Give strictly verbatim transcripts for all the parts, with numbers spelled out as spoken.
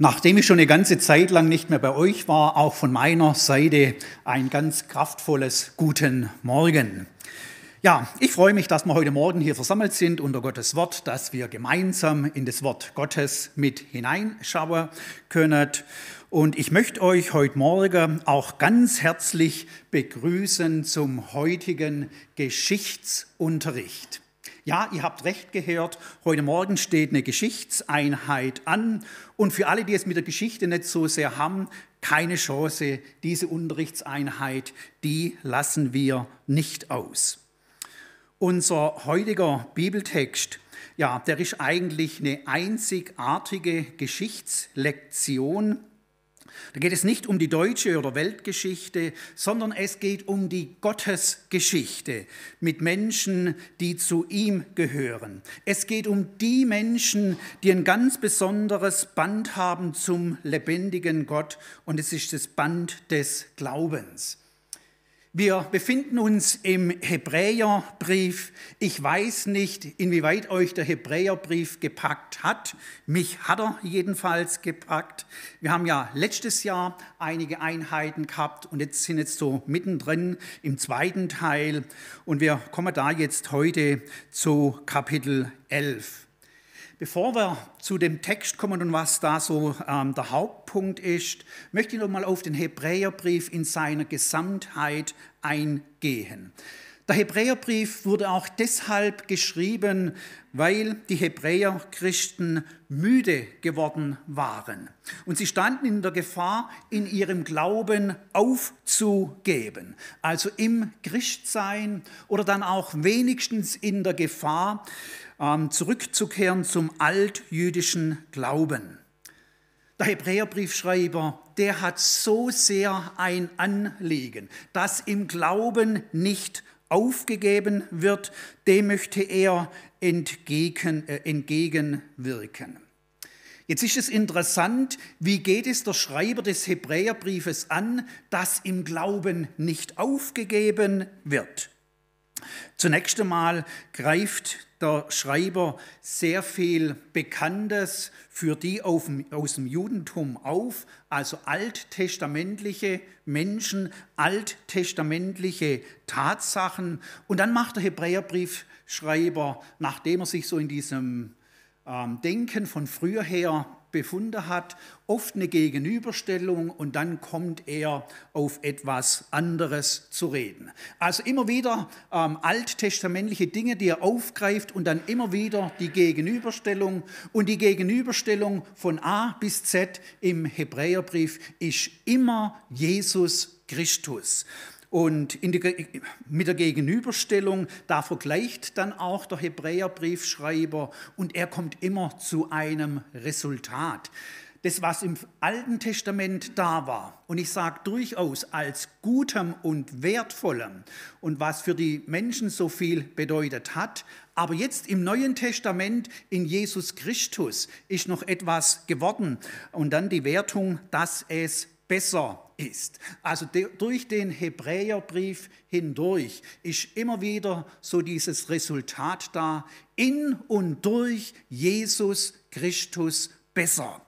Nachdem ich schon eine ganze Zeit lang nicht mehr bei euch war, auch von meiner Seite ein ganz kraftvolles Guten Morgen. Ja, ich freue mich, dass wir heute Morgen hier versammelt sind unter Gottes Wort, dass wir gemeinsam in das Wort Gottes mit hineinschauen können. Und ich möchte euch heute Morgen auch ganz herzlich begrüßen zum heutigen Geschichtsunterricht. Ja, ihr habt recht gehört, heute Morgen steht eine Geschichtseinheit an und für alle, die es mit der Geschichte nicht so sehr haben, keine Chance, diese Unterrichtseinheit, die lassen wir nicht aus. Unser heutiger Bibeltext, ja, der ist eigentlich eine einzigartige Geschichtslektion. Da geht es nicht um die deutsche oder Weltgeschichte, sondern es geht um die Gottesgeschichte mit Menschen, die zu ihm gehören. Es geht um die Menschen, die ein ganz besonderes Band haben zum lebendigen Gott und es ist das Band des Glaubens. Wir befinden uns im Hebräerbrief. Ich weiß nicht, inwieweit euch der Hebräerbrief gepackt hat. Mich hat er jedenfalls gepackt. Wir haben ja letztes Jahr einige Einheiten gehabt und jetzt sind jetzt so mittendrin im zweiten Teil. Und wir kommen da jetzt heute zu Kapitel elf. Bevor wir zu dem Text kommen und was da so ähm, der Hauptpunkt ist, möchte ich noch mal auf den Hebräerbrief in seiner Gesamtheit eingehen. Der Hebräerbrief wurde auch deshalb geschrieben, weil die Hebräerchristen müde geworden waren. Und sie standen in der Gefahr, in ihrem Glauben aufzugeben. Also im Christsein oder dann auch wenigstens in der Gefahr, zurückzukehren zum altjüdischen Glauben. Der Hebräerbriefschreiber, der hat so sehr ein Anliegen, dass im Glauben nicht aufgegeben wird, dem möchte er entgegen, äh, entgegenwirken. Jetzt ist es interessant, wie geht es der Schreiber des Hebräerbriefes an, dass im Glauben nicht aufgegeben wird. Zunächst einmal greift der Schreiber sehr viel Bekanntes für die aus dem Judentum auf, also alttestamentliche Menschen, alttestamentliche Tatsachen. Und dann macht der Hebräerbriefschreiber, nachdem er sich so in diesem Denken von früher her befunden hat, oft eine Gegenüberstellung und dann kommt er auf etwas anderes zu reden. Also immer wieder ähm, alttestamentliche Dinge, die er aufgreift und dann immer wieder die Gegenüberstellung. Und die Gegenüberstellung von A bis Z im Hebräerbrief ist immer Jesus Christus. Und in die, mit der Gegenüberstellung, da vergleicht dann auch der Hebräerbriefschreiber und er kommt immer zu einem Resultat. Das, was im Alten Testament da war, und ich sage durchaus als Gutem und Wertvollem und was für die Menschen so viel bedeutet hat, aber jetzt im Neuen Testament in Jesus Christus ist noch etwas geworden und dann die Wertung, dass es besser ist. Also de, durch den Hebräerbrief hindurch ist immer wieder so dieses Resultat da, in und durch Jesus Christus besser.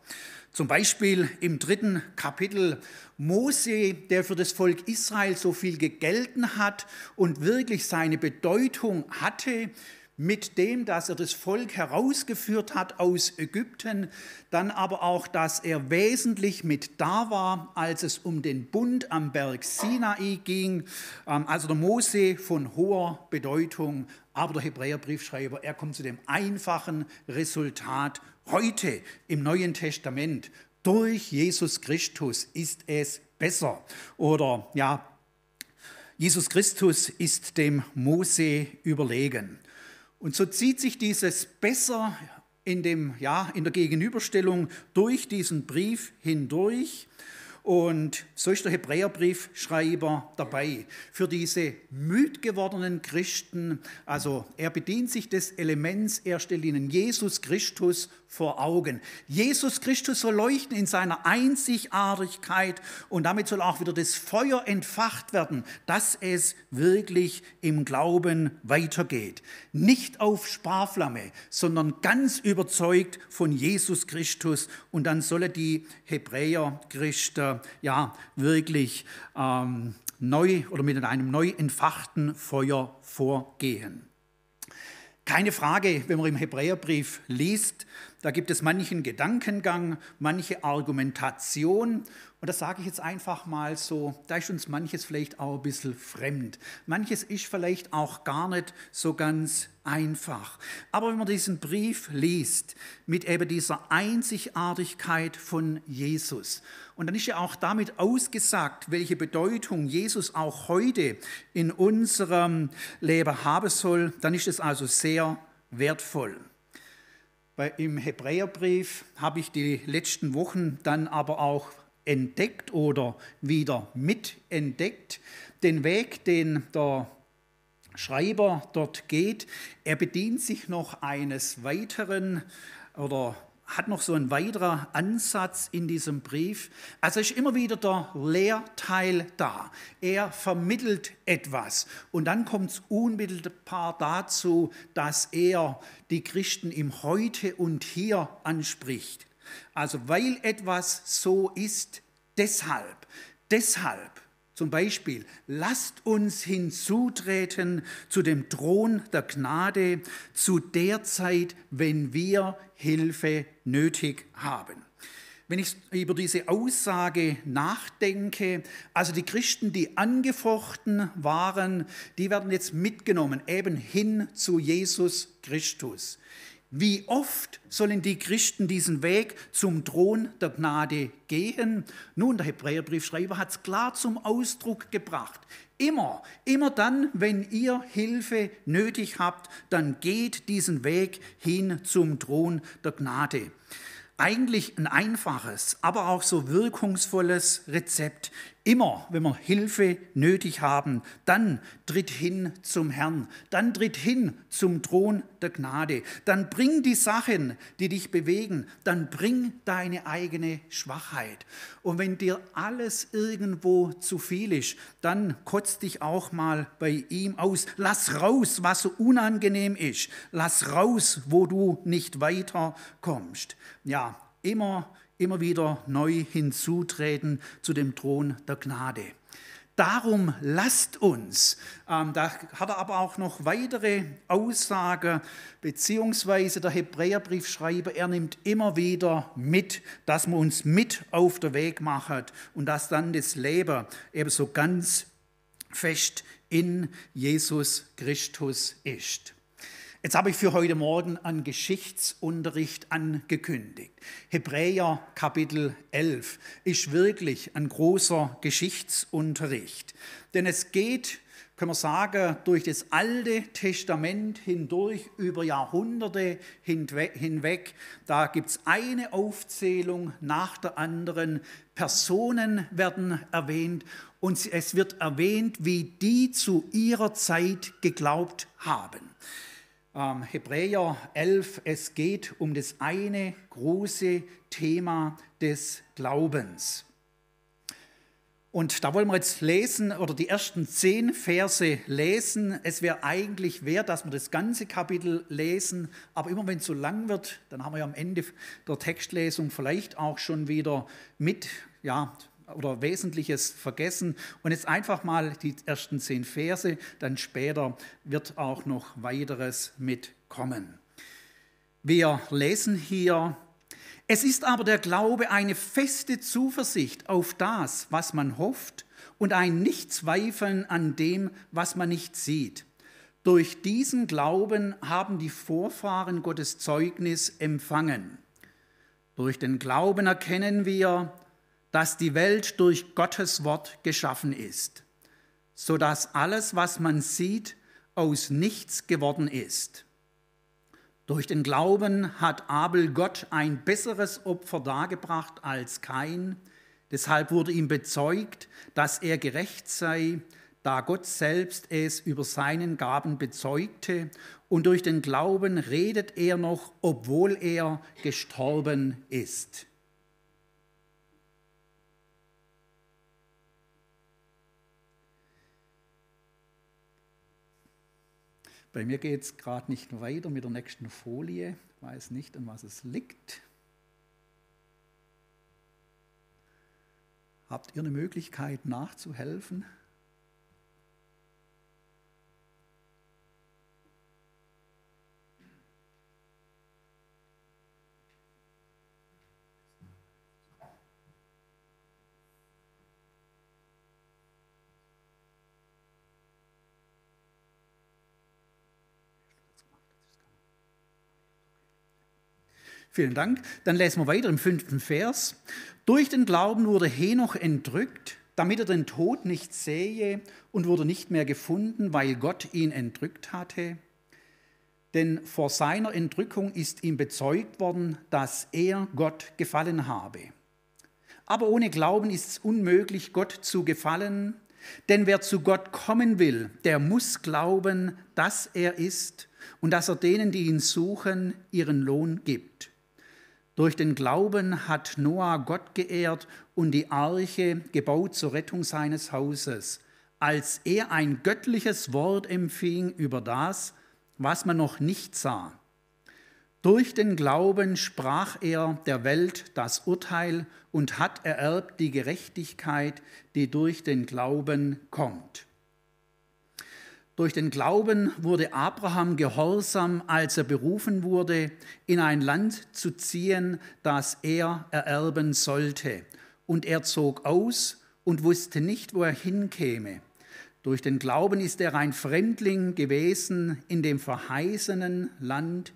Zum Beispiel im dritten Kapitel Mose, der für das Volk Israel so viel gegelten hat und wirklich seine Bedeutung hatte, mit dem, dass er das Volk herausgeführt hat aus Ägypten, dann aber auch, dass er wesentlich mit da war, als es um den Bund am Berg Sinai ging. Also der Mose von hoher Bedeutung, aber der Hebräerbriefschreiber, er kommt zu dem einfachen Resultat heute im Neuen Testament. Durch Jesus Christus ist es besser. Oder ja, Jesus Christus ist dem Mose überlegen. Und so zieht sich dieses Besser in, dem, ja, in der Gegenüberstellung durch diesen Brief hindurch. Und so ist der Hebräerbriefschreiber dabei. Für diese müd gewordenen Christen, also er bedient sich des Elements, er stellt ihnen Jesus Christus vor Augen. Jesus Christus soll leuchten in seiner Einzigartigkeit und damit soll auch wieder das Feuer entfacht werden, dass es wirklich im Glauben weitergeht. Nicht auf Sparflamme, sondern ganz überzeugt von Jesus Christus, und dann sollen die Hebräer Christen ja wirklich ähm, neu oder mit einem neu entfachten Feuer vorgehen. Keine Frage, wenn man im Hebräerbrief liest, da gibt es manchen Gedankengang, manche Argumentation. Und das sage ich jetzt einfach mal so, da ist uns manches vielleicht auch ein bisschen fremd. Manches ist vielleicht auch gar nicht so ganz einfach. Aber wenn man diesen Brief liest, mit eben dieser Einzigartigkeit von Jesus, und dann ist ja auch damit ausgesagt, welche Bedeutung Jesus auch heute in unserem Leben haben soll, dann ist es also sehr wertvoll. Bei, im Hebräerbrief habe ich die letzten Wochen dann aber auch entdeckt oder wieder mitentdeckt, den Weg, den der Schreiber dort geht. Er bedient sich noch eines weiteren oder hat noch so ein weiterer Ansatz in diesem Brief. Also ist immer wieder der Lehrteil da. Er vermittelt etwas. Und dann kommt es unmittelbar dazu, dass er die Christen im Heute und Hier anspricht. Also weil etwas so ist, deshalb, deshalb zum Beispiel, lasst uns hinzutreten zu dem Thron der Gnade zu der Zeit, wenn wir Hilfe nötig haben. Wenn ich über diese Aussage nachdenke, also die Christen, die angefochten waren, die werden jetzt mitgenommen, eben hin zu Jesus Christus. Wie oft sollen die Christen diesen Weg zum Thron der Gnade gehen? Nun, der Hebräerbriefschreiber hat es klar zum Ausdruck gebracht. Immer, immer dann, wenn ihr Hilfe nötig habt, dann geht diesen Weg hin zum Thron der Gnade. Eigentlich ein einfaches, aber auch so wirkungsvolles Rezept. Immer, wenn wir Hilfe nötig haben, dann tritt hin zum Herrn, dann tritt hin zum Thron der Gnade, dann bring die Sachen, die dich bewegen, dann bring deine eigene Schwachheit. Und wenn dir alles irgendwo zu viel ist, dann kotz dich auch mal bei ihm aus. Lass raus, was so unangenehm ist. Lass raus, wo du nicht weiterkommst. Ja, immer immer wieder neu hinzutreten zu dem Thron der Gnade. Darum lasst uns, ähm, da hat er aber auch noch weitere Aussagen, beziehungsweise der Hebräerbriefschreiber, er nimmt immer wieder mit, dass wir uns mit auf den Weg machen und dass dann das Leben eben so ganz fest in Jesus Christus ist. Jetzt habe ich für heute Morgen einen Geschichtsunterricht angekündigt. Hebräer Kapitel elf ist wirklich ein großer Geschichtsunterricht. Denn es geht, können wir sagen, durch das Alte Testament hindurch, über Jahrhunderte hinweg. Da gibt es eine Aufzählung nach der anderen. Personen werden erwähnt und es wird erwähnt, wie die zu ihrer Zeit geglaubt haben. Ähm, Hebräer elf, es geht um das eine große Thema des Glaubens. Und da wollen wir jetzt lesen oder die ersten zehn Verse lesen. Es wäre eigentlich wert, dass wir das ganze Kapitel lesen, aber immer wenn es so lang wird, dann haben wir ja am Ende der Textlesung vielleicht auch schon wieder mit, ja, oder Wesentliches vergessen. Und jetzt einfach mal die ersten zehn Verse, dann später wird auch noch weiteres mitkommen. Wir lesen hier: Es ist aber der Glaube eine feste Zuversicht auf das, was man hofft, und ein Nichtzweifeln an dem, was man nicht sieht. Durch diesen Glauben haben die Vorfahren Gottes Zeugnis empfangen. Durch den Glauben erkennen wir, dass die Welt durch Gottes Wort geschaffen ist, sodass alles, was man sieht, aus nichts geworden ist. Durch den Glauben hat Abel Gott ein besseres Opfer dargebracht als Kain, Deshalb wurde ihm bezeugt, dass er gerecht sei, da Gott selbst es über seinen Gaben bezeugte, und durch den Glauben redet er noch, obwohl er gestorben ist. Bei mir geht es gerade nicht weiter mit der nächsten Folie. Ich weiß nicht, an was es liegt. Habt ihr eine Möglichkeit, nachzuhelfen? Vielen Dank. Dann lesen wir weiter im fünften Vers. Durch den Glauben wurde Henoch entrückt, damit er den Tod nicht sähe, und wurde nicht mehr gefunden, weil Gott ihn entrückt hatte. Denn vor seiner Entrückung ist ihm bezeugt worden, dass er Gott gefallen habe. Aber ohne Glauben ist es unmöglich, Gott zu gefallen. Denn wer zu Gott kommen will, der muss glauben, dass er ist und dass er denen, die ihn suchen, ihren Lohn gibt. Durch den Glauben hat Noah Gott geehrt und die Arche gebaut zur Rettung seines Hauses, als er ein göttliches Wort empfing über das, was man noch nicht sah. Durch den Glauben sprach er der Welt das Urteil und hat ererbt die Gerechtigkeit, die durch den Glauben kommt. Durch den Glauben wurde Abraham gehorsam, als er berufen wurde, in ein Land zu ziehen, das er ererben sollte. Und er zog aus und wusste nicht, wo er hinkäme. Durch den Glauben ist er ein Fremdling gewesen in dem verheißenen Land,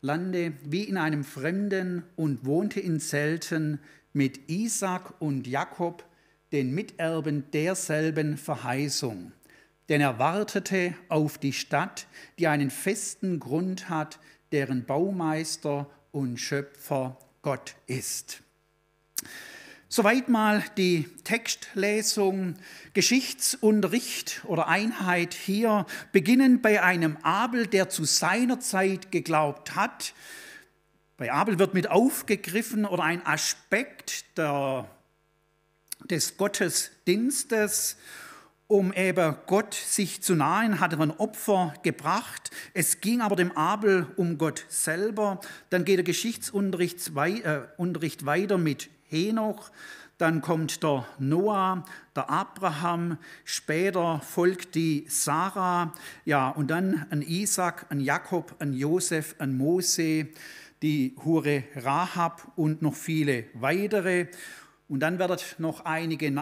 Lande wie in einem Fremden, und wohnte in Zelten mit Isaak und Jakob, den Miterben derselben Verheißung. Denn er wartete auf die Stadt, die einen festen Grund hat, deren Baumeister und Schöpfer Gott ist. Soweit mal die Textlesung. Geschichtsunterricht oder Einheit hier, beginnend bei einem Abel, der zu seiner Zeit geglaubt hat. Bei Abel wird mit aufgegriffen oder ein Aspekt der, des Gottesdienstes. Um eben Gott sich zu nahen, hatte man Opfer gebracht. Es ging aber dem Abel um Gott selber. Dann geht der Geschichtsunterricht weiter mit Henoch. Dann kommt der Noah, der Abraham. Später folgt die Sarah. Ja, und dann an Isaak, an Jakob, an Josef, an Mose, die Hure Rahab und noch viele weitere. Und dann werden noch einige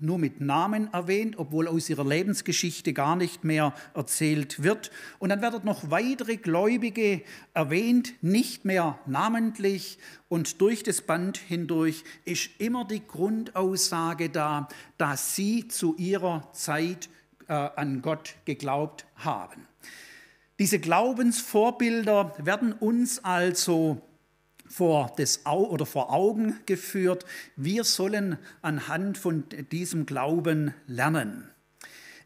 nur mit Namen erwähnt, obwohl aus ihrer Lebensgeschichte gar nicht mehr erzählt wird. Und dann werden noch weitere Gläubige erwähnt, nicht mehr namentlich. Und durch das Band hindurch ist immer die Grundaussage da, dass sie zu ihrer Zeit äh, an Gott geglaubt haben. Diese Glaubensvorbilder werden uns also Vor, das Au- oder vor Augen geführt. Wir sollen anhand von diesem Glauben lernen.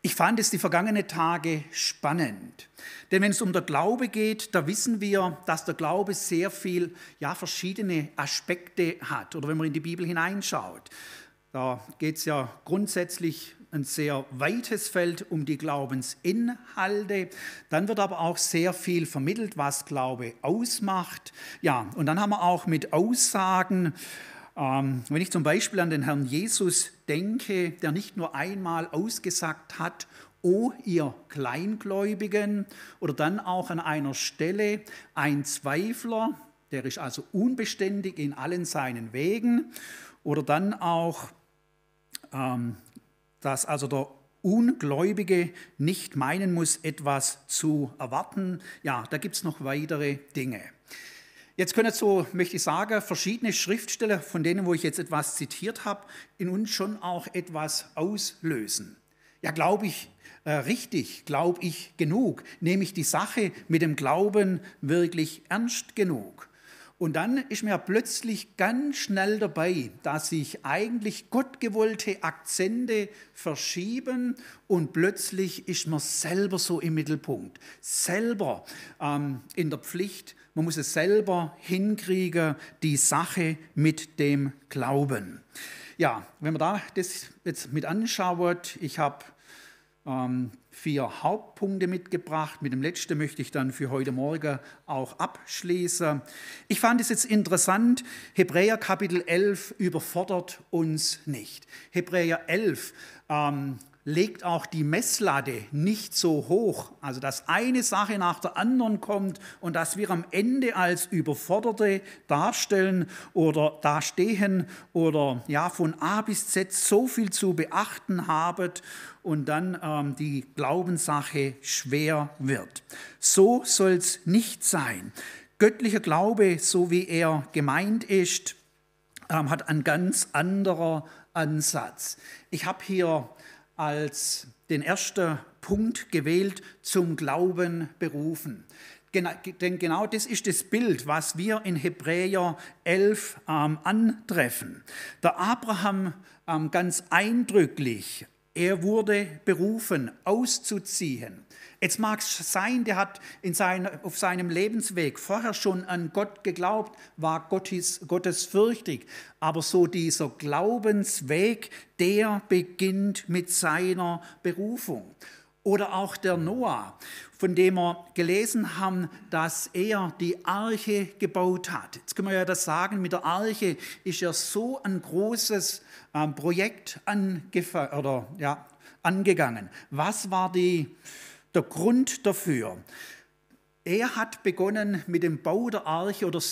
Ich fand es die vergangenen Tage spannend, denn wenn es um den Glaube geht, da wissen wir, dass der Glaube sehr viel, ja, verschiedene Aspekte hat. Oder wenn man in die Bibel hineinschaut, da geht es ja grundsätzlich ein sehr weites Feld um die Glaubensinhalte. Dann wird aber auch sehr viel vermittelt, was Glaube ausmacht. Ja, und dann haben wir auch mit Aussagen, ähm, wenn ich zum Beispiel an den Herrn Jesus denke, der nicht nur einmal ausgesagt hat, O ihr Kleingläubigen, oder dann auch an einer Stelle ein Zweifler, der ist also unbeständig in allen seinen Wegen, oder dann auch ähm, dass also der Ungläubige nicht meinen muss, etwas zu erwarten. Ja, da gibt es noch weitere Dinge. Jetzt können so, möchte ich sagen, verschiedene Schriftsteller, von denen, wo ich jetzt etwas zitiert habe, in uns schon auch etwas auslösen. Ja, glaube ich äh, richtig? Glaube ich genug? Nehme ich die Sache mit dem Glauben wirklich ernst genug? Und dann ist mir plötzlich ganz schnell dabei, dass sich eigentlich gottgewollte Akzente verschieben und plötzlich ist man selber so im Mittelpunkt, selber ähm, in der Pflicht. Man muss es selber hinkriegen, die Sache mit dem Glauben. Ja, wenn man da das jetzt mit anschaut, ich habe ähm, vier Hauptpunkte mitgebracht. Mit dem letzten möchte ich dann für heute Morgen auch abschließen. Ich fand es jetzt interessant, Hebräer Kapitel elf überfordert uns nicht. Hebräer elf ähm, legt auch die Messlatte nicht so hoch, also dass eine Sache nach der anderen kommt und dass wir am Ende als Überforderte darstellen oder dastehen oder ja, von A bis Z so viel zu beachten haben und dann ähm, die Glaubenssache schwer wird. So soll es nicht sein. Göttlicher Glaube, so wie er gemeint ist, ähm, hat einen ganz anderen Ansatz. Ich habe hier als den ersten Punkt gewählt, zum Glauben berufen. Genau, denn genau das ist das Bild, was wir in Hebräer elf ähm, antreffen. Der Abraham ähm, ganz eindrücklich, er wurde berufen, auszuziehen. Jetzt mag es sein, der hat in sein, auf seinem Lebensweg vorher schon an Gott geglaubt, war Gottes, gottesfürchtig. Aber so dieser Glaubensweg, der beginnt mit seiner Berufung. Oder auch der Noah, von dem wir gelesen haben, dass er die Arche gebaut hat. Jetzt können wir ja das sagen, mit der Arche ist ja so ein großes ähm, Projekt angefangen, oder, ja, angegangen. Was war die... Der Grund dafür, er hat begonnen mit dem Bau der Arche oder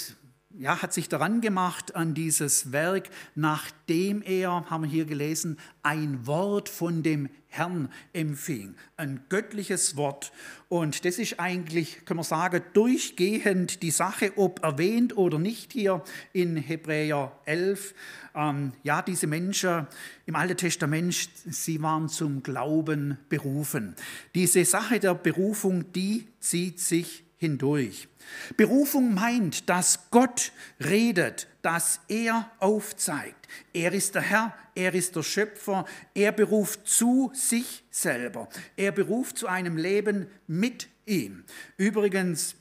ja, hat sich daran gemacht an dieses Werk, nachdem er, haben wir hier gelesen, ein Wort von dem Herrn empfing, ein göttliches Wort. Und das ist eigentlich, können wir sagen, durchgehend die Sache, ob erwähnt oder nicht hier in Hebräer elf. Ähm, ja, diese Menschen im Alten Testament, sie waren zum Glauben berufen. Diese Sache der Berufung, die zieht sich hindurch. Berufung meint, dass Gott redet, dass er aufzeigt. Er ist der Herr, er ist der Schöpfer, er beruft zu sich selber. Er beruft zu einem Leben mit ihm. Übrigens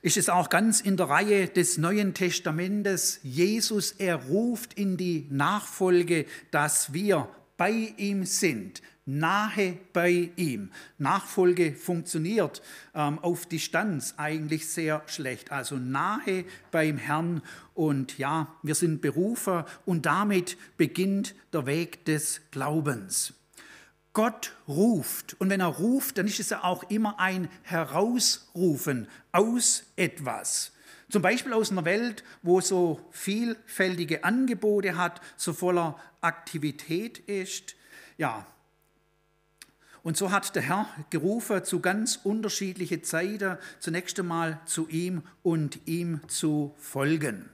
ist es auch ganz in der Reihe des Neuen Testamentes, Jesus, er ruft in die Nachfolge, dass wir bei ihm sind, nahe bei ihm. Nachfolge funktioniert ähm, auf Distanz eigentlich sehr schlecht. Also nahe beim Herrn und ja, wir sind Berufer und damit beginnt der Weg des Glaubens. Gott ruft und wenn er ruft, dann ist es ja auch immer ein Herausrufen aus etwas. Zum Beispiel aus einer Welt, wo so vielfältige Angebote hat, so voller Aktivität ist, ja. Und so hat der Herr gerufen zu ganz unterschiedlichen Zeiten, zunächst einmal zu ihm und ihm zu folgen.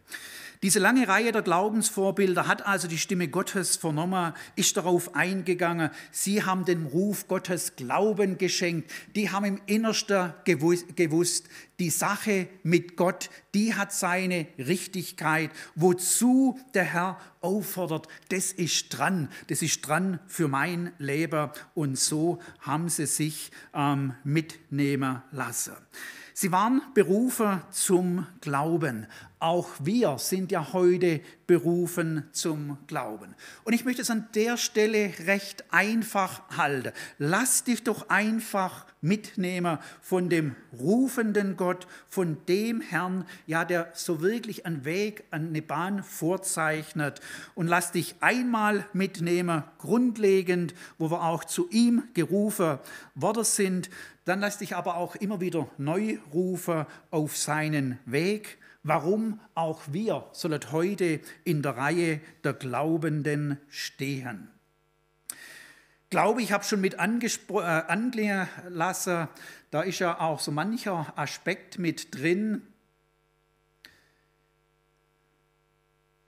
Diese lange Reihe der Glaubensvorbilder hat also die Stimme Gottes vernommen, ist darauf eingegangen. Sie haben dem Ruf Gottes Glauben geschenkt. Die haben im Innersten gewusst, die Sache mit Gott, die hat seine Richtigkeit. Wozu der Herr auffordert, das ist dran. Das ist dran für mein Leben. Und so haben sie sich ähm, mitnehmen lassen. Sie waren berufen zum Glauben. Auch wir sind ja heute berufen zum Glauben. Und ich möchte es an der Stelle recht einfach halten. Lass dich doch einfach mitnehmen von dem rufenden Gott, von dem Herrn, ja, der so wirklich einen Weg, eine Bahn vorzeichnet. Und lass dich einmal mitnehmen, grundlegend, wo wir auch zu ihm gerufen worden sind. Dann lass dich aber auch immer wieder neu rufen auf seinen Weg. Warum auch wir sollen heute in der Reihe der Glaubenden stehen. Glaube, ich habe schon mit äh, anklingen lassen, da ist ja auch so mancher Aspekt mit drin,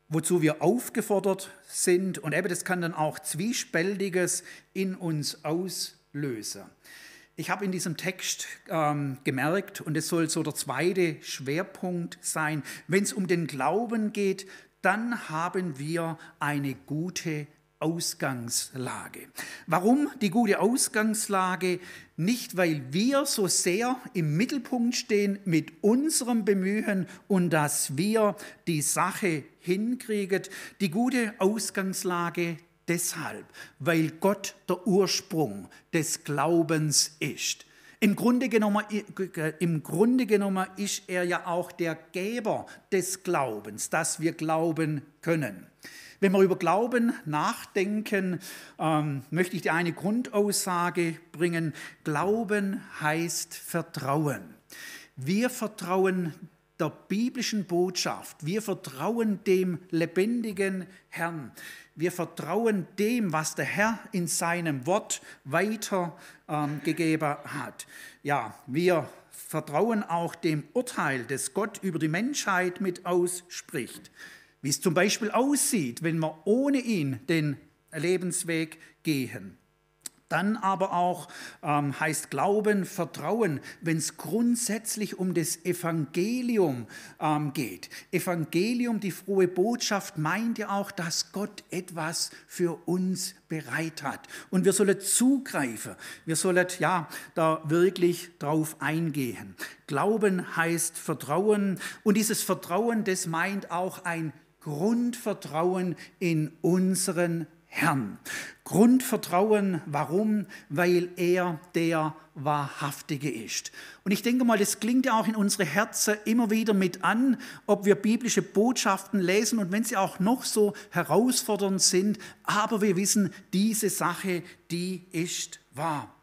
wozu wir aufgefordert sind. Und eben das kann dann auch Zwiespältiges in uns auslösen. Ich habe in diesem Text ähm, gemerkt, und es soll so der zweite Schwerpunkt sein, wenn es um den Glauben geht, dann haben wir eine gute Ausgangslage. Warum die gute Ausgangslage? Nicht, weil wir so sehr im Mittelpunkt stehen mit unserem Bemühen und dass wir die Sache hinkriegen. Die gute Ausgangslage deshalb, weil Gott der Ursprung des Glaubens ist. Im Grunde genommen, im Grunde genommen ist er ja auch der Geber des Glaubens, dass wir glauben können. Wenn wir über Glauben nachdenken, ähm, möchte ich dir eine Grundaussage bringen. Glauben heißt Vertrauen. Wir vertrauen der biblischen Botschaft. Wir vertrauen dem lebendigen Herrn. Wir vertrauen dem, was der Herr in seinem Wort weitergegeben ähm, hat. Ja, wir vertrauen auch dem Urteil, das Gott über die Menschheit mit ausspricht. Wie es zum Beispiel aussieht, wenn wir ohne ihn den Lebensweg gehen. Dann aber auch ähm, heißt Glauben, Vertrauen, wenn es grundsätzlich um das Evangelium ähm, geht. Evangelium, die frohe Botschaft, meint ja auch, dass Gott etwas für uns bereit hat. Und wir sollen zugreifen, wir sollen ja da wirklich drauf eingehen. Glauben heißt Vertrauen, und dieses Vertrauen, das meint auch ein Grundvertrauen in unseren Herrn. Grundvertrauen, warum? Weil er der Wahrhaftige ist. Und ich denke mal, das klingt ja auch in unsere Herzen immer wieder mit an, ob wir biblische Botschaften lesen und wenn sie auch noch so herausfordernd sind, aber wir wissen, diese Sache, die ist wahr.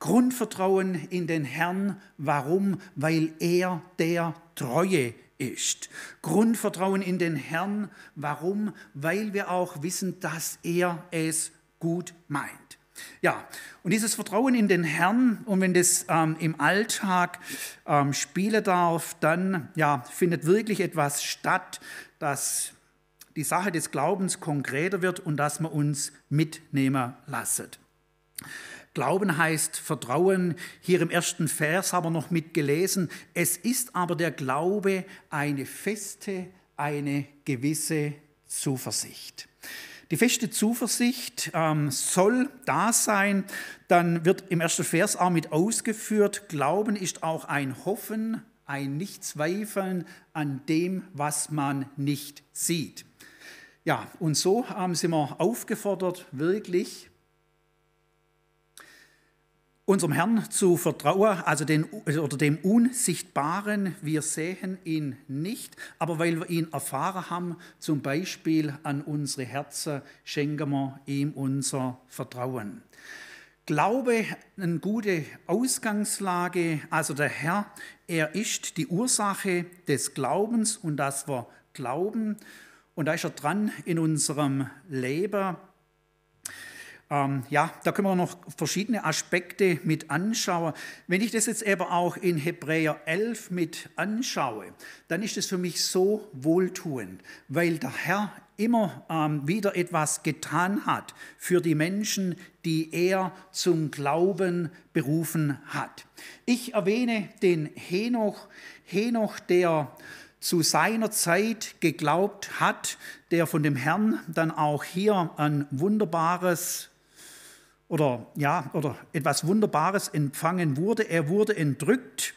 Grundvertrauen in den Herrn, warum? Weil er der Treue ist. ist. Grundvertrauen in den Herrn. Warum? Weil wir auch wissen, dass er es gut meint. Ja, und dieses Vertrauen in den Herrn, und wenn das ähm, im Alltag ähm, spielen darf, dann ja, findet wirklich etwas statt, dass die Sache des Glaubens konkreter wird und dass wir uns mitnehmen lassen. Glauben heißt Vertrauen. Hier im ersten Vers haben wir noch mitgelesen. Es ist aber der Glaube eine feste, eine gewisse Zuversicht. Die feste Zuversicht ähm, soll da sein. Dann wird im ersten Vers auch mit ausgeführt, Glauben ist auch ein Hoffen, ein Nichtzweifeln an dem, was man nicht sieht. Ja, und so ähm, sind wir aufgefordert, wirklich unserem Herrn zu vertrauen, also den, oder dem Unsichtbaren. Wir sehen ihn nicht, aber weil wir ihn erfahren haben, zum Beispiel an unsere Herzen, schenken wir ihm unser Vertrauen. Glaube, eine gute Ausgangslage, also der Herr, er ist die Ursache des Glaubens und dass wir glauben. Und da ist er dran in unserem Leben. Ähm, ja, da können wir noch verschiedene Aspekte mit anschauen. Wenn ich das jetzt aber auch in Hebräer elf mit anschaue, dann ist es für mich so wohltuend, weil der Herr immer ähm, wieder etwas getan hat für die Menschen, die er zum Glauben berufen hat. Ich erwähne den Henoch, Henoch, der zu seiner Zeit geglaubt hat, der von dem Herrn dann auch hier ein wunderbares oder ja oder etwas Wunderbares empfangen wurde. Er wurde entrückt,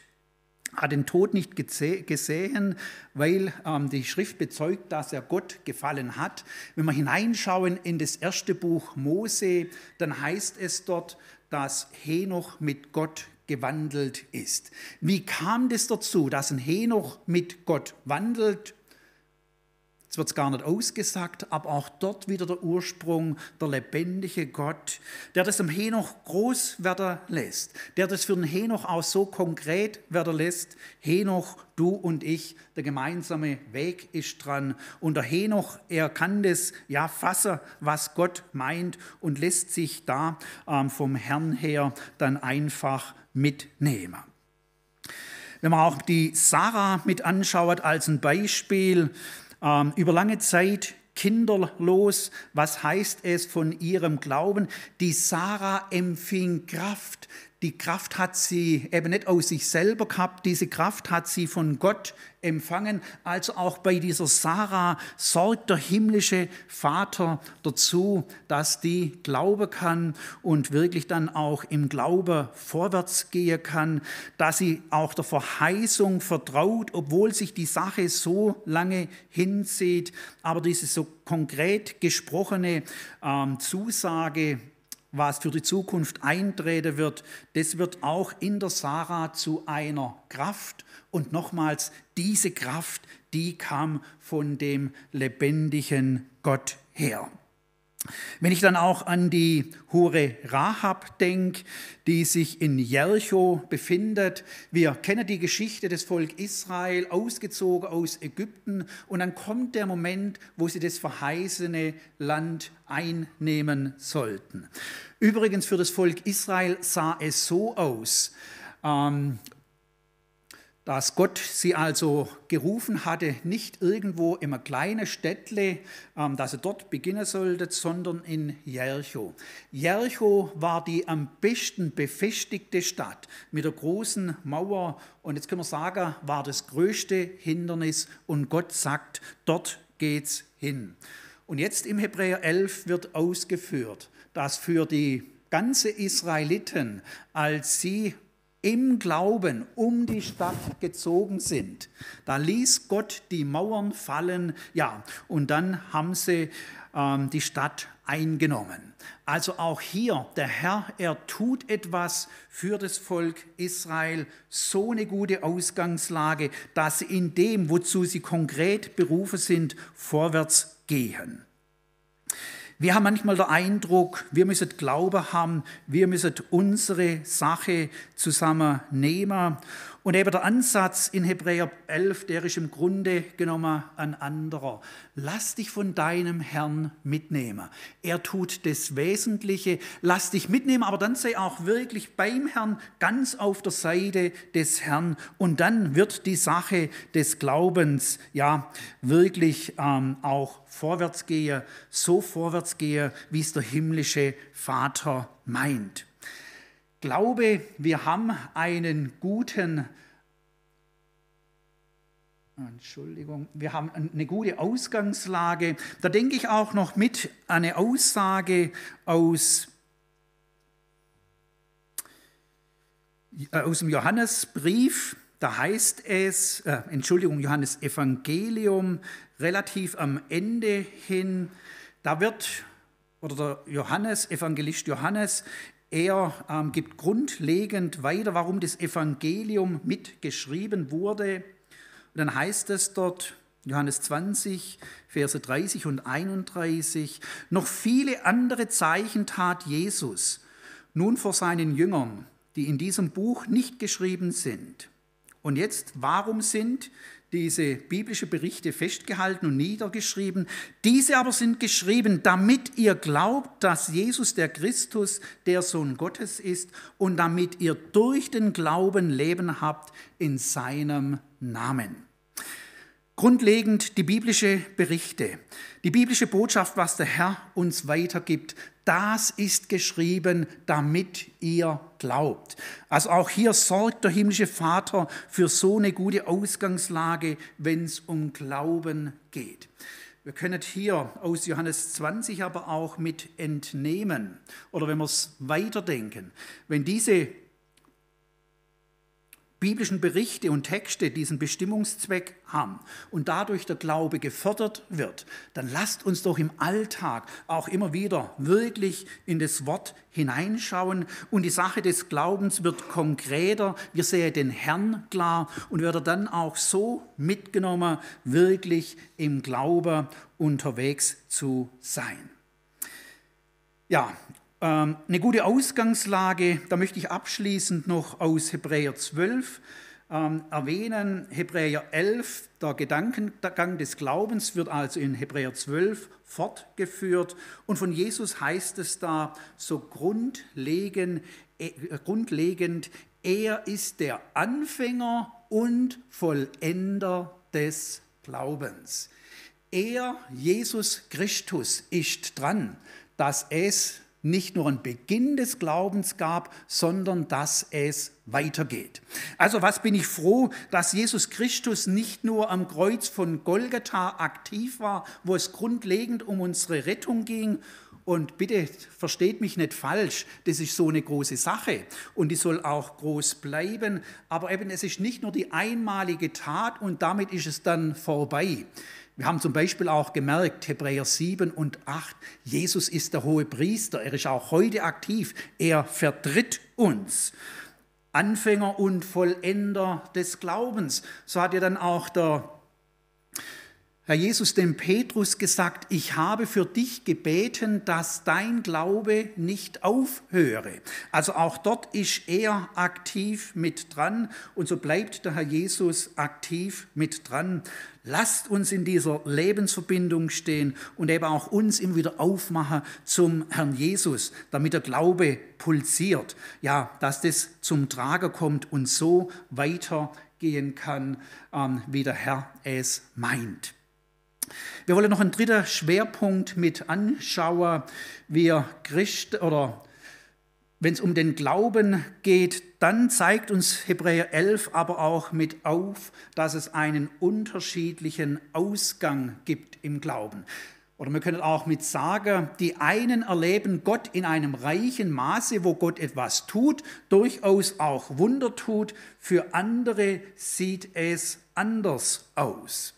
hat den Tod nicht gesehen, weil ähm, die Schrift bezeugt, dass er Gott gefallen hat. Wenn wir hineinschauen in das erste Buch Mose, dann heißt es dort, dass Henoch mit Gott gewandelt ist. Wie kam das dazu, dass ein Henoch mit Gott wandelt? Jetzt wird es gar nicht ausgesagt, aber auch dort wieder der Ursprung, der lebendige Gott, der das dem Henoch groß werden lässt, der das für den Henoch auch so konkret werden lässt. Henoch, du und ich, der gemeinsame Weg ist dran. Und der Henoch, er kann das ja fassen, was Gott meint, und lässt sich da ähm, vom Herrn her dann einfach mitnehmen. Wenn man auch die Sarah mit anschaut als ein Beispiel, ähm, über lange Zeit kinderlos, was heißt es von ihrem Glauben? Die Sarah empfing Kraft, Die Kraft hat sie eben nicht aus sich selber gehabt, diese Kraft hat sie von Gott empfangen. Also auch bei dieser Sarah sorgt der himmlische Vater dazu, dass die glauben kann und wirklich dann auch im Glaube vorwärts gehen kann, dass sie auch der Verheißung vertraut, obwohl sich die Sache so lange hinzieht. Aber diese so konkret gesprochene äh, Zusage, was für die Zukunft eintreten wird, das wird auch in der Sarah zu einer Kraft. Und nochmals, diese Kraft, die kam von dem lebendigen Gott her. Wenn ich dann auch an die Hure Rahab denke, die sich in Jericho befindet. Wir kennen die Geschichte des Volk Israel, ausgezogen aus Ägypten. Und dann kommt der Moment, wo sie das verheißene Land einnehmen sollten. Übrigens für das Volk Israel sah es so aus, ähm, dass Gott sie also gerufen hatte, nicht irgendwo in einem kleinen Städtle, dass sie dort beginnen sollten, sondern in Jericho. Jericho war die am besten befestigte Stadt mit der großen Mauer. Und jetzt können wir sagen, war das größte Hindernis. Und Gott sagt, dort geht's hin. Und jetzt im Hebräer elf wird ausgeführt, dass für die ganzen Israeliten, als sie im Glauben um die Stadt gezogen sind, da ließ Gott die Mauern fallen, ja, und dann haben sie ähm, die Stadt eingenommen. Also auch hier, der Herr, er tut etwas für das Volk Israel, so eine gute Ausgangslage, dass sie in dem, wozu sie konkret berufen sind, vorwärts gehen. Wir haben manchmal den Eindruck, wir müssen Glaube haben, wir müssen unsere Sache zusammennehmen. Und eben der Ansatz in Hebräer elf, der ist im Grunde genommen ein anderer. Lass dich von deinem Herrn mitnehmen. Er tut das Wesentliche. Lass dich mitnehmen, aber dann sei auch wirklich beim Herrn, ganz auf der Seite des Herrn. Und dann wird die Sache des Glaubens ja wirklich ähm, auch vorwärts gehen, so vorwärts gehen, wie es der himmlische Vater meint. Glaube, wir haben einen guten, Entschuldigung, wir haben eine gute Ausgangslage. Da denke ich auch noch mit an eine Aussage aus, äh, aus dem Johannesbrief. Da heißt es, äh, Entschuldigung, Johannes Evangelium, relativ am Ende hin. Da wird, oder der Johannes, Evangelist Johannes, Er ähm, gibt grundlegend weiter, warum das Evangelium mitgeschrieben wurde. Und dann heißt es dort, Johannes zwanzig, Verse dreißig und einunddreißig, noch viele andere Zeichen tat Jesus, nun vor seinen Jüngern, die in diesem Buch nicht geschrieben sind. Und jetzt, warum sind diese biblischen Berichte festgehalten und niedergeschrieben? Diese aber sind geschrieben, damit ihr glaubt, dass Jesus der Christus, der Sohn Gottes ist, und damit ihr durch den Glauben Leben habt in seinem Namen. Grundlegend die biblischen Berichte, die biblische Botschaft, was der Herr uns weitergibt, das ist geschrieben, damit ihr glaubt. Also auch hier sorgt der himmlische Vater für so eine gute Ausgangslage, wenn es um Glauben geht. Wir können hier aus Johannes zwanzig aber auch mit entnehmen, oder wenn wir es weiterdenken, wenn diese biblischen Berichte und Texte diesen Bestimmungszweck haben und dadurch der Glaube gefördert wird, dann lasst uns doch im Alltag auch immer wieder wirklich in das Wort hineinschauen, und die Sache des Glaubens wird konkreter. Wir sehen den Herrn klar und werden dann auch so mitgenommen, wirklich im Glaube unterwegs zu sein. Ja, eine gute Ausgangslage, da möchte ich abschließend noch aus Hebräer zwölf ähm, erwähnen. Hebräer elf, der Gedankengang des Glaubens wird also in Hebräer zwölf fortgeführt. Und von Jesus heißt es da so grundlegend, äh, grundlegend er ist der Anfänger und Vollender des Glaubens. Er, Jesus Christus, ist dran, dass es nicht nur einen Beginn des Glaubens gab, sondern dass es weitergeht. Also was bin ich froh, dass Jesus Christus nicht nur am Kreuz von Golgatha aktiv war, wo es grundlegend um unsere Rettung ging. Und bitte versteht mich nicht falsch, das ist so eine große Sache und die soll auch groß bleiben. Aber eben, es ist nicht nur die einmalige Tat und damit ist es dann vorbei. Wir haben zum Beispiel auch gemerkt, Hebräer sieben und acht, Jesus ist der hohe Priester, er ist auch heute aktiv, er vertritt uns. Anfänger und Vollender des Glaubens. So hat ja dann auch der Herr Jesus dem Petrus gesagt, ich habe für dich gebeten, dass dein Glaube nicht aufhöre. Also auch dort ist er aktiv mit dran und so bleibt der Herr Jesus aktiv mit dran. Lasst uns in dieser Lebensverbindung stehen und eben auch uns immer wieder aufmachen zum Herrn Jesus, damit der Glaube pulsiert, ja, dass das zum Tragen kommt und so weitergehen kann, wie der Herr es meint. Wir wollen noch einen dritten Schwerpunkt mit anschauen. Wir Christen, oder wenn es um den Glauben geht, dann zeigt uns Hebräer elf aber auch mit auf, dass es einen unterschiedlichen Ausgang gibt im Glauben. Oder wir können auch mit sagen, die einen erleben Gott in einem reichen Maße, wo Gott etwas tut, durchaus auch Wunder tut. Für andere sieht es anders aus.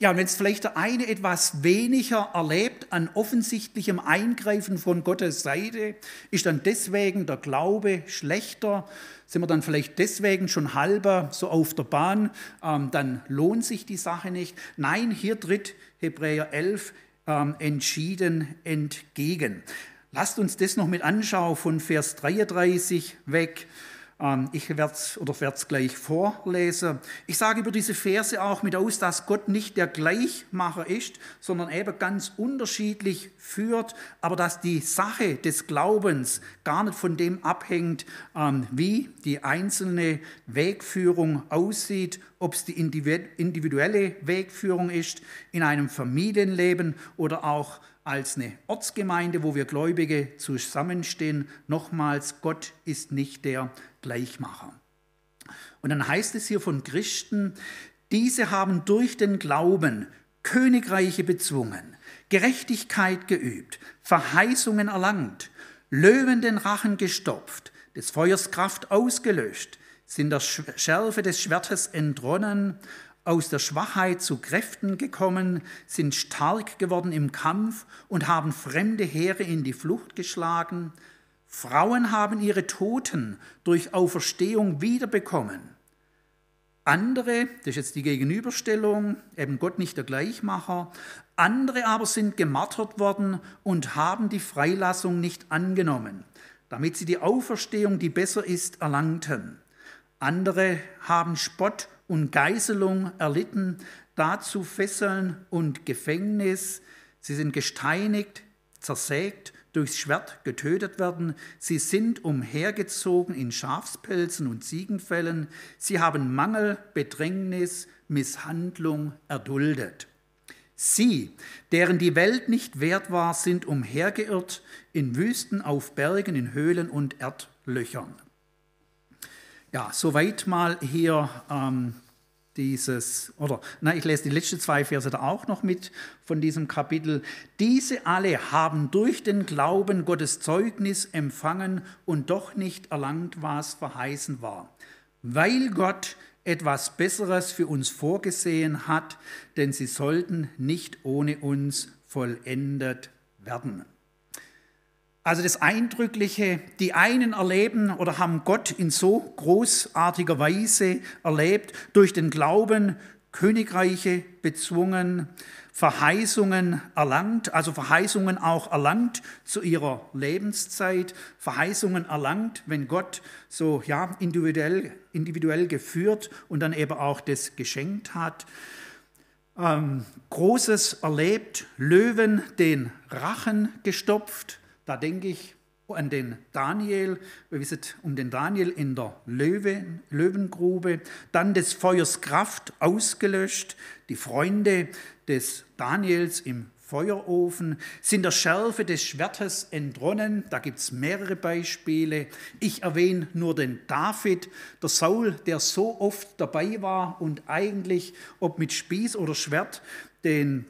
Ja, und wenn es vielleicht der eine etwas weniger erlebt an offensichtlichem Eingreifen von Gottes Seite, ist dann deswegen der Glaube schlechter, sind wir dann vielleicht deswegen schon halber so auf der Bahn, ähm, dann lohnt sich die Sache nicht. Nein, hier tritt Hebräer elf ähm, entschieden entgegen. Lasst uns das noch mit anschauen von Vers dreiunddreißig weg. Ich werde es oder werde es gleich vorlesen. Ich sage über diese Verse auch mit aus, dass Gott nicht der Gleichmacher ist, sondern eben ganz unterschiedlich führt, aber dass die Sache des Glaubens gar nicht von dem abhängt, wie die einzelne Wegführung aussieht, ob es die individuelle Wegführung ist in einem Familienleben oder auch als eine Ortsgemeinde, wo wir Gläubige zusammenstehen. Nochmals, Gott ist nicht der Gleichmacher. Und dann heißt es hier von Christen, diese haben durch den Glauben Königreiche bezwungen, Gerechtigkeit geübt, Verheißungen erlangt, Löwen den Rachen gestopft, des Feuers Kraft ausgelöscht, sind der Schärfe des Schwertes entronnen, aus der Schwachheit zu Kräften gekommen, sind stark geworden im Kampf und haben fremde Heere in die Flucht geschlagen. Frauen haben ihre Toten durch Auferstehung wiederbekommen. Andere, das ist jetzt die Gegenüberstellung, eben Gott nicht der Gleichmacher, andere aber sind gemartert worden und haben die Freilassung nicht angenommen, damit sie die Auferstehung, die besser ist, erlangten. Andere haben Spott und Geißelung erlitten, dazu Fesseln und Gefängnis. Sie sind gesteinigt, zersägt, durchs Schwert getötet worden. Sie sind umhergezogen in Schafspelzen und Ziegenfällen. Sie haben Mangel, Bedrängnis, Misshandlung erduldet. Sie, deren die Welt nicht wert war, sind umhergeirrt in Wüsten, auf Bergen, in Höhlen und Erdlöchern. Ja, soweit mal hier ähm, dieses, oder, na, ich lese die letzten zwei Verse da auch noch mit von diesem Kapitel. Diese alle haben durch den Glauben Gottes Zeugnis empfangen und doch nicht erlangt, was verheißen war, weil Gott etwas Besseres für uns vorgesehen hat, denn sie sollten nicht ohne uns vollendet werden. Also das Eindrückliche, die einen erleben oder haben Gott in so großartiger Weise erlebt, durch den Glauben Königreiche bezwungen, Verheißungen erlangt, also Verheißungen auch erlangt zu ihrer Lebenszeit, Verheißungen erlangt, wenn Gott so ja, individuell, individuell geführt und dann eben auch das geschenkt hat. Ähm, Großes erlebt, Löwen den Rachen gestopft. Da denke ich an den Daniel, wir wissen um den Daniel in der Löwen, Löwengrube, dann des Feuers Kraft ausgelöscht, die Freunde des Daniels im Feuerofen, sind der Schärfe des Schwertes entronnen. Da gibt es mehrere Beispiele. Ich erwähne nur den David, der Saul, der so oft dabei war und eigentlich, ob mit Spieß oder Schwert, den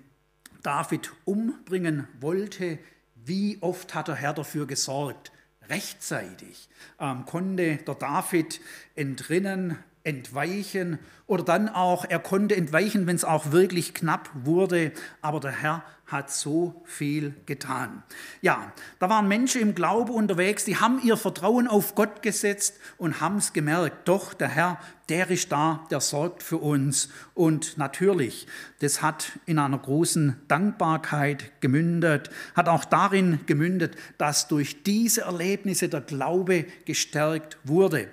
David umbringen wollte. Wie oft hat der Herr dafür gesorgt? Rechtzeitig ähm, konnte der David entrinnen, entweichen oder dann auch, er konnte entweichen, wenn es auch wirklich knapp wurde, aber der Herr hat so viel getan. Ja, da waren Menschen im Glaube unterwegs, die haben ihr Vertrauen auf Gott gesetzt und haben es gemerkt, doch der Herr, der ist da, der sorgt für uns. Und natürlich, das hat in einer großen Dankbarkeit gemündet, hat auch darin gemündet, dass durch diese Erlebnisse der Glaube gestärkt wurde.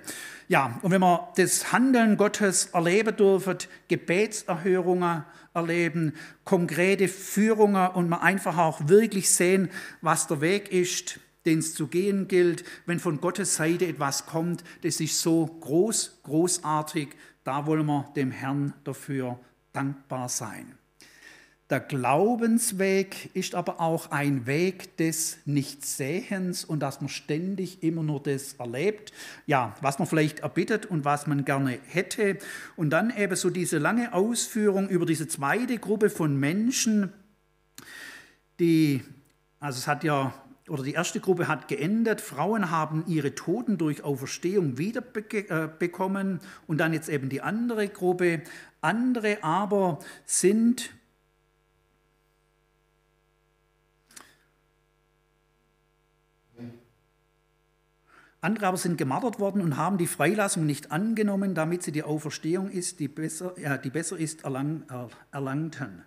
Ja, und wenn wir das Handeln Gottes erleben dürfen, Gebetserhörungen erleben, konkrete Führungen und man einfach auch wirklich sehen, was der Weg ist, den es zu gehen gilt, wenn von Gottes Seite etwas kommt, das ist so groß, großartig, da wollen wir dem Herrn dafür dankbar sein. Der Glaubensweg ist aber auch ein Weg des Nichtsehens und dass man ständig immer nur das erlebt, ja, was man vielleicht erbittet und was man gerne hätte. Und dann eben so diese lange Ausführung über diese zweite Gruppe von Menschen, die, also es hat ja, oder die erste Gruppe hat geendet, Frauen haben ihre Toten durch Auferstehung wiederbekommen und dann jetzt eben die andere Gruppe. Andere aber sind Andere aber sind gemartert worden und haben die Freilassung nicht angenommen, damit sie die Auferstehung ist, die besser, äh, die besser ist, erlang, er, erlangten.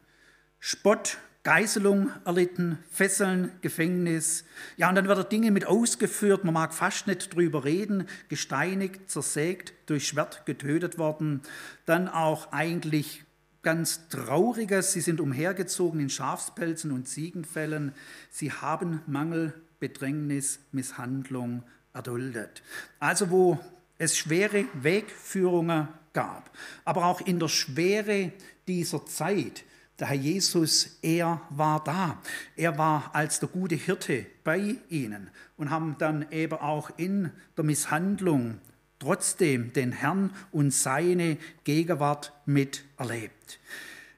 Spott, Geißelung erlitten, Fesseln, Gefängnis. Ja, und dann werden Dinge mit ausgeführt, man mag fast nicht drüber reden, gesteinigt, zersägt, durch Schwert getötet worden. Dann auch eigentlich ganz Trauriges, sie sind umhergezogen in Schafspelzen und Ziegenfällen. Sie haben Mangel, Bedrängnis, Misshandlung erduldet. Also wo es schwere Wegführungen gab, aber auch in der Schwere dieser Zeit, der Herr Jesus, er war da. Er war als der gute Hirte bei ihnen und haben dann eben auch in der Misshandlung trotzdem den Herrn und seine Gegenwart miterlebt.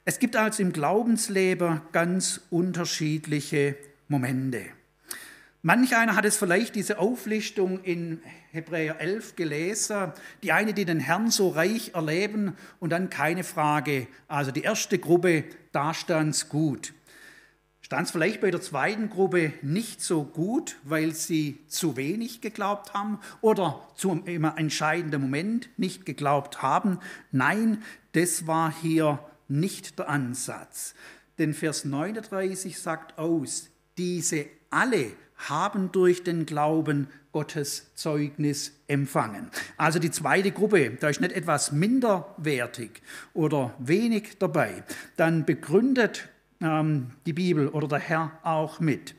Es gibt also im Glaubensleben ganz unterschiedliche Momente. Manch einer hat es vielleicht, diese Auflistung in Hebräer elf gelesen, die eine, die den Herrn so reich erleben und dann keine Frage. Also die erste Gruppe, da stand's gut. Stand's vielleicht bei der zweiten Gruppe nicht so gut, weil sie zu wenig geglaubt haben oder zum immer entscheidenden Moment nicht geglaubt haben? Nein, das war hier nicht der Ansatz. Denn Vers neununddreißig sagt aus, diese alle haben durch den Glauben Gottes Zeugnis empfangen. Also die zweite Gruppe, da ist nicht etwas minderwertig oder wenig dabei. Dann begründet ähm, die Bibel oder der Herr auch mit.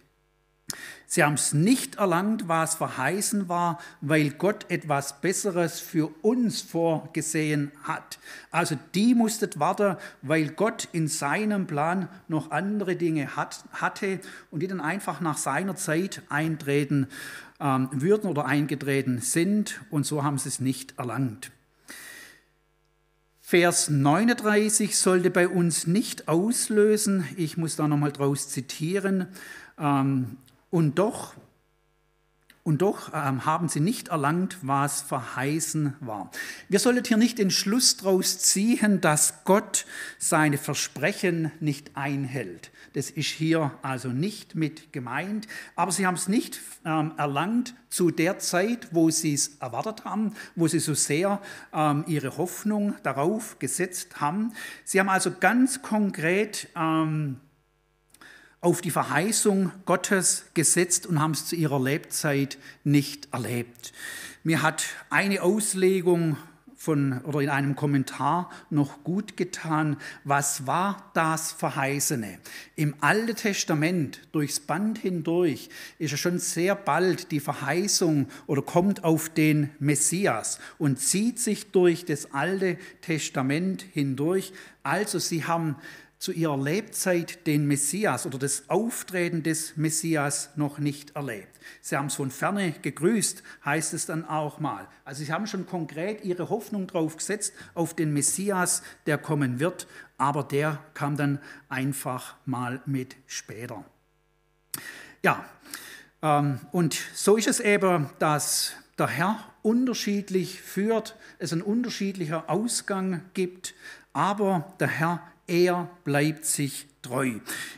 Sie haben es nicht erlangt, was verheißen war, weil Gott etwas Besseres für uns vorgesehen hat. Also die musstet warten, weil Gott in seinem Plan noch andere Dinge hat, hatte und die dann einfach nach seiner Zeit eintreten ähm, würden oder eingetreten sind und so haben sie es nicht erlangt. Vers neununddreißig sollte bei uns nicht auslösen, ich muss da nochmal draus zitieren, ähm, Und doch, und doch ähm, haben sie nicht erlangt, was verheißen war. Wir sollten hier nicht den Schluss daraus ziehen, dass Gott seine Versprechen nicht einhält. Das ist hier also nicht mit gemeint. Aber sie haben es nicht ähm, erlangt zu der Zeit, wo sie es erwartet haben, wo sie so sehr ähm, ihre Hoffnung darauf gesetzt haben. Sie haben also ganz konkret ähm, auf die Verheißung Gottes gesetzt und haben es zu ihrer Lebzeit nicht erlebt. Mir hat eine Auslegung von oder in einem Kommentar noch gut getan, was war das Verheißene? Im Alten Testament durchs Band hindurch ist ja schon sehr bald die Verheißung oder kommt auf den Messias und zieht sich durch das Alte Testament hindurch. Also sie haben zu ihrer Lebzeit den Messias oder das Auftreten des Messias noch nicht erlebt. Sie haben es von Ferne gegrüßt, heißt es dann auch mal. Also sie haben schon konkret ihre Hoffnung drauf gesetzt, auf den Messias, der kommen wird, aber der kam dann einfach mal mit später. Ja, ähm, und so ist es eben, dass der Herr unterschiedlich führt, es ein unterschiedlicher Ausgang gibt, aber der Herr Er bleibt sich treu.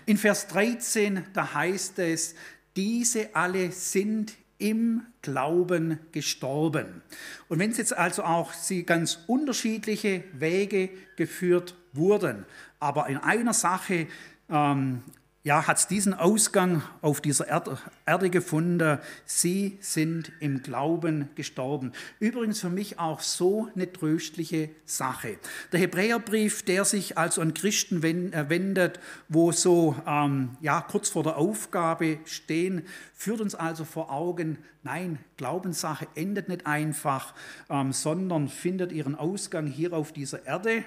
In Vers dreizehn, da heißt es, diese alle sind im Glauben gestorben. Und wenn es jetzt also auch sie ganz unterschiedliche Wege geführt wurden, aber in einer Sache ähm, ja, hat es diesen Ausgang auf dieser Erd- Erde gefunden, sie sind im Glauben gestorben. Übrigens für mich auch so eine tröstliche Sache. Der Hebräerbrief, der sich also an Christen wendet, wo so ähm, ja, kurz vor der Aufgabe stehen, führt uns also vor Augen, nein, Glaubenssache endet nicht einfach, ähm, sondern findet ihren Ausgang hier auf dieser Erde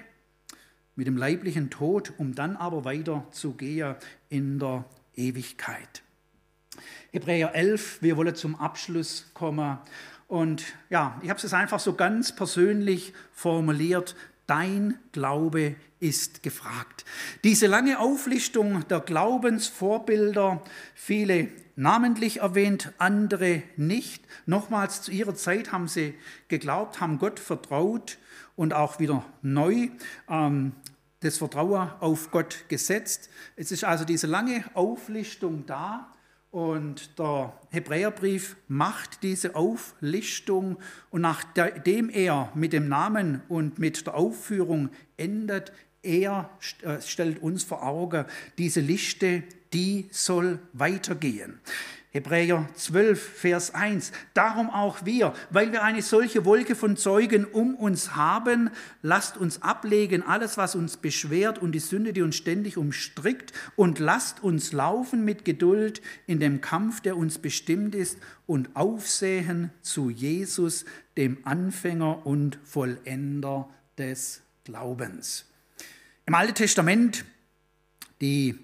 mit dem leiblichen Tod, um dann aber weiter zu gehen in der Ewigkeit. Hebräer elf, wir wollen zum Abschluss kommen. Und ja, ich habe es einfach so ganz persönlich formuliert, dein Glaube ist gefragt. Diese lange Auflistung der Glaubensvorbilder, viele namentlich erwähnt, andere nicht. Nochmals, zu ihrer Zeit haben sie geglaubt, haben Gott vertraut und auch wieder neu ähm, das Vertrauen auf Gott gesetzt. Es ist also diese lange Auflistung da und der Hebräerbrief macht diese Auflistung und nachdem er mit dem Namen und mit der Aufführung endet, er st- äh, stellt uns vor Augen, diese Liste, die soll weitergehen. Hebräer zwölf, Vers eins. Darum auch wir, weil wir eine solche Wolke von Zeugen um uns haben, lasst uns ablegen alles, was uns beschwert und die Sünde, die uns ständig umstrickt, und lasst uns laufen mit Geduld in dem Kampf, der uns bestimmt ist, und aufsehen zu Jesus, dem Anfänger und Vollender des Glaubens. Im Alten Testament, die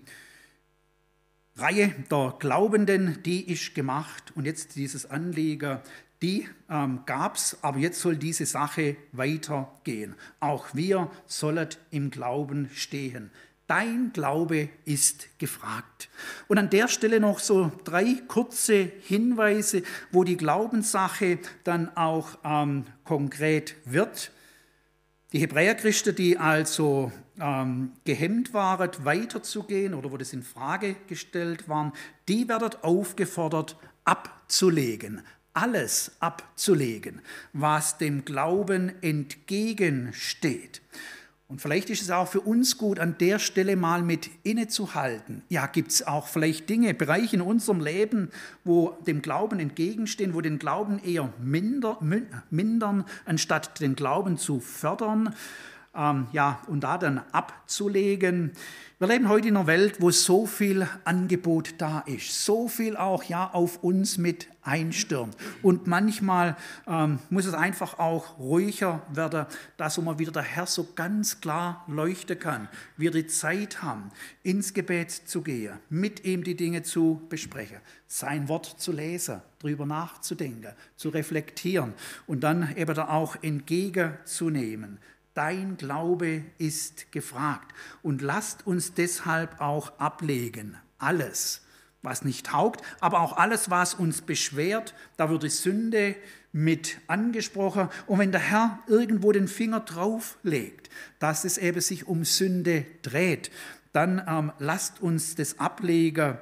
Reihe der Glaubenden, die ist gemacht und jetzt dieses Anliegen, die ähm, gab es, aber jetzt soll diese Sache weitergehen. Auch wir sollen im Glauben stehen. Dein Glaube ist gefragt. Und an der Stelle noch so drei kurze Hinweise, wo die Glaubenssache dann auch ähm, konkret wird. Die Hebräerchristen, die also ähm, gehemmt waren, weiterzugehen oder wo das in Frage gestellt waren, die werden aufgefordert, abzulegen, alles abzulegen, was dem Glauben entgegensteht. Und vielleicht ist es auch für uns gut, an der Stelle mal mit innezuhalten. Ja, gibt es auch vielleicht Dinge, Bereiche in unserem Leben, wo dem Glauben entgegenstehen, wo den Glauben eher minder, mindern, anstatt den Glauben zu fördern, ähm, ja, und da dann abzulegen. Wir leben heute in einer Welt, wo so viel Angebot da ist, so viel auch ja auf uns mit einstürmt. Und manchmal ähm, muss es einfach auch ruhiger werden, dass immer wieder der Herr so ganz klar leuchten kann. Wir die Zeit haben, ins Gebet zu gehen, mit ihm die Dinge zu besprechen, sein Wort zu lesen, darüber nachzudenken, zu reflektieren und dann eben da auch entgegenzunehmen. Dein Glaube ist gefragt und lasst uns deshalb auch ablegen. Alles, was nicht taugt, aber auch alles, was uns beschwert, da wird die Sünde mit angesprochen. Und wenn der Herr irgendwo den Finger drauf legt, dass es eben sich um Sünde dreht, dann ähm, lasst uns das ablegen.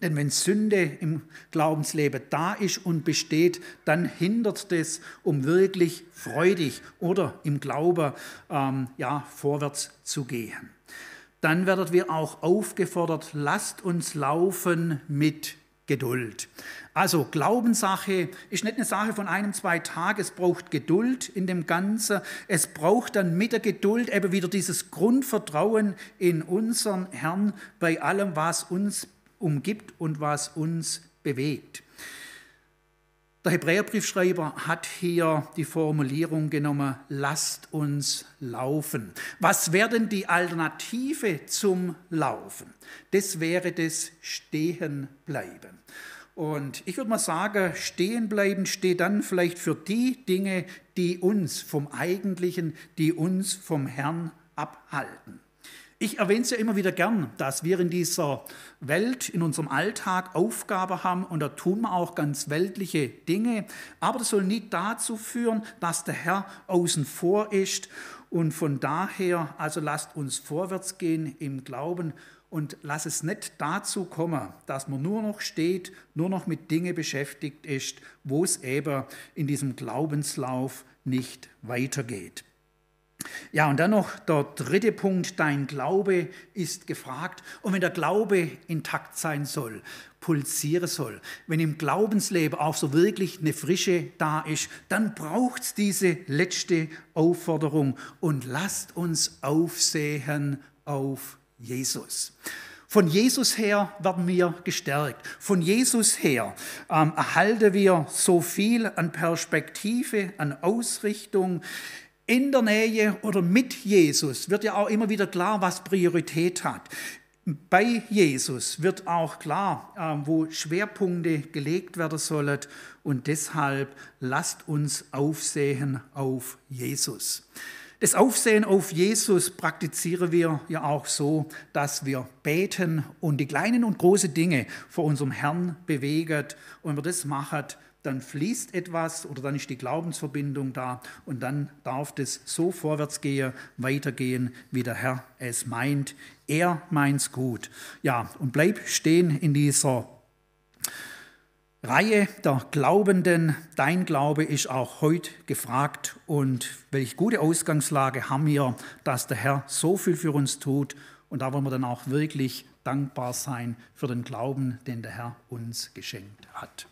Denn wenn Sünde im Glaubensleben da ist und besteht, dann hindert das, um wirklich freudig oder im Glauben ähm, ja, vorwärts zu gehen. Dann werden wir auch aufgefordert, lasst uns laufen mit Geduld. Also Glaubenssache ist nicht eine Sache von einem, zwei Tagen. Es braucht Geduld in dem Ganzen. Es braucht dann mit der Geduld eben wieder dieses Grundvertrauen in unseren Herrn bei allem, was uns umgibt und was uns bewegt. Der Hebräerbriefschreiber hat hier die Formulierung genommen, lasst uns laufen. Was wäre denn die Alternative zum Laufen? Das wäre das Stehenbleiben. Und ich würde mal sagen, Stehenbleiben steht dann vielleicht für die Dinge, die uns vom Eigentlichen, die uns vom Herrn abhalten. Ich erwähne es ja immer wieder gern, dass wir in dieser Welt, in unserem Alltag Aufgabe haben und da tun wir auch ganz weltliche Dinge. Aber das soll nicht dazu führen, dass der Herr außen vor ist. Und von daher, also lasst uns vorwärts gehen im Glauben und lasst es nicht dazu kommen, dass man nur noch steht, nur noch mit Dingen beschäftigt ist, wo es eben in diesem Glaubenslauf nicht weitergeht. Ja, und dann noch der dritte Punkt, dein Glaube ist gefragt. Und wenn der Glaube intakt sein soll, pulsieren soll, wenn im Glaubensleben auch so wirklich eine Frische da ist, dann braucht es diese letzte Aufforderung. Und lasst uns aufsehen auf Jesus. Von Jesus her werden wir gestärkt. Von Jesus her ähm, erhalten wir so viel an Perspektive, an Ausrichtung. In der Nähe oder mit Jesus wird ja auch immer wieder klar, was Priorität hat. Bei Jesus wird auch klar, wo Schwerpunkte gelegt werden sollen. Und deshalb lasst uns aufsehen auf Jesus. Das Aufsehen auf Jesus praktizieren wir ja auch so, dass wir beten und die kleinen und großen Dinge vor unserem Herrn bewegen. Und wenn wir das machen, dann fließt etwas oder dann ist die Glaubensverbindung da und dann darf das so vorwärts gehen, weitergehen, wie der Herr es meint. Er meint's gut. Ja, und bleib stehen in dieser Reihe der Glaubenden. Dein Glaube ist auch heute gefragt und welche gute Ausgangslage haben wir, dass der Herr so viel für uns tut und da wollen wir dann auch wirklich dankbar sein für den Glauben, den der Herr uns geschenkt hat.